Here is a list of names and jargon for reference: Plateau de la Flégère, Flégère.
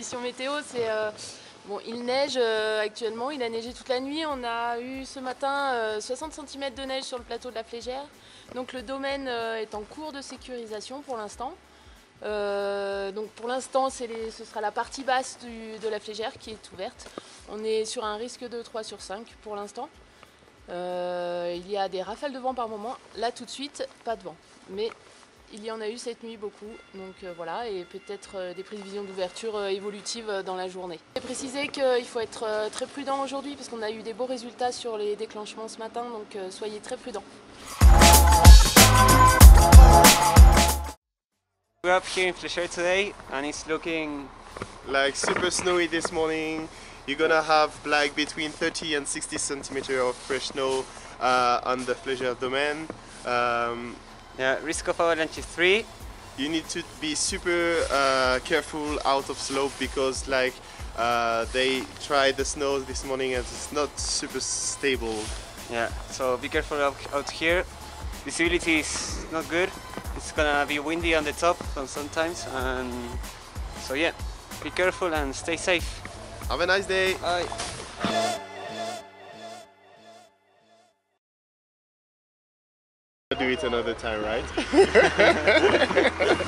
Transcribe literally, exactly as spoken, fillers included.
conditions météo, c'est... Euh, bon, il neige euh, actuellement, il a neigé toute la nuit. On a eu ce matin euh, soixante centimètres de neige sur le plateau de la Flégère. Donc le domaine euh, est en cours de sécurisation pour l'instant. Euh, donc pour l'instant, ce sera la partie basse du, de la Flégère qui est ouverte. On est sur un risque de trois sur cinq pour l'instant. Euh, il y a des rafales de vent par moment. Là, tout de suite, pas de vent. Mais il y en a eu cette nuit beaucoup. Donc euh, voilà, et peut-être euh, des prévisions d'ouverture euh, évolutives euh, dans la journée. J'ai précisé qu'il faut être euh, très prudent aujourd'hui parce qu'on a eu des beaux résultats sur les déclenchements ce matin. Donc euh, soyez très prudents. We're up here in Flégère today and it's looking like super snowy this morning. You're gonna have like between thirty and sixty centimeters of fresh snow uh, on the Flégère domain. Um, yeah, risk of avalanche is three. You need to be super uh, careful out of slope because like uh, they tried the snow this morning and it's not super stable. Yeah, so be careful out, out here. Visibility is not good. It's gonna be windy on the top sometimes, and so yeah, be careful and stay safe. Have a nice day. Bye. Do it another time, right?